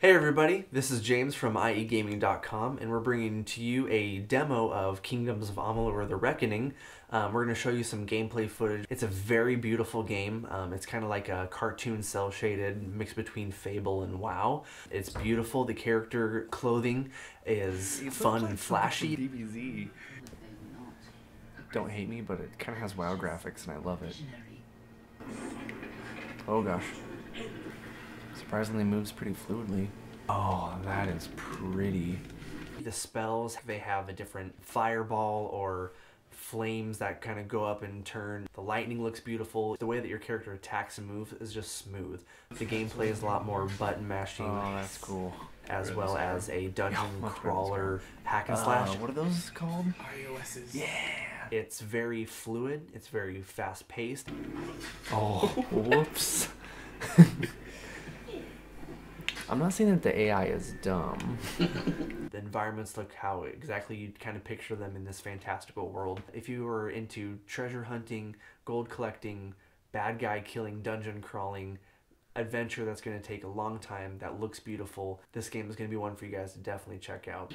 Hey everybody, this is James from IEgaming.com, and we're bringing to you a demo of Kingdoms of Amalur: The Reckoning. We're going to show you some gameplay footage. It's a very beautiful game. It's kind of like a cartoon cel-shaded mix between Fable and WoW. It's beautiful. The character clothing is fun and flashy. DBZ. Don't hate me, but it kind of has WoW graphics and I love it. Oh gosh. Surprisingly moves pretty fluidly. Oh, that is pretty. The spells, they have a different fireball or flames that kind of go up and turn. The lightning looks beautiful. The way that your character attacks and moves is just smooth. The gameplay is a lot more button mashing. Oh, that's cool. As well as a dungeon crawler hack and slash. What are those called? REOSs. Yeah. It's very fluid. It's very fast paced. Oh, whoops. I'm not saying that the AI is dumb. The environments look how exactly you'd kind of picture them in this fantastical world. If you were into treasure hunting, gold collecting, bad guy killing, dungeon crawling, adventure that's going to take a long time, that looks beautiful, this game is going to be one for you guys to definitely check out.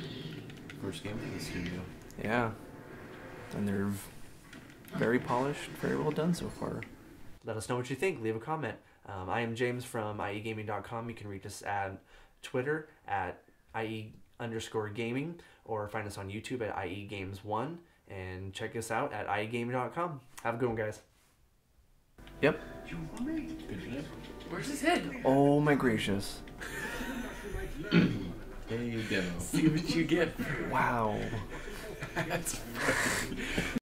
First game for the studio. Yeah. And they're very polished, very well done so far. Let us know what you think. Leave a comment. I am James from IEgaming.com. You can reach us at Twitter at IE_gaming or find us on YouTube at IEGames1 and check us out at IEgaming.com. Have a good one, guys. Yep. Where's his head? Oh my gracious. There you go. See what you get. Wow. That's funny.